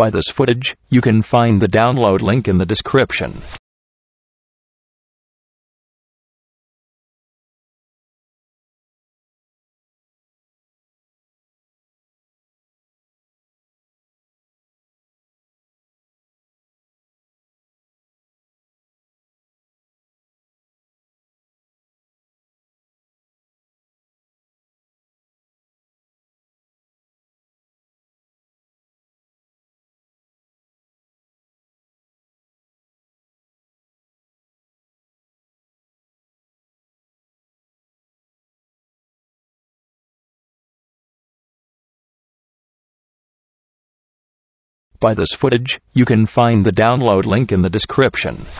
by this footage, you can find the download link in the description. By this footage, you can find the download link in the description.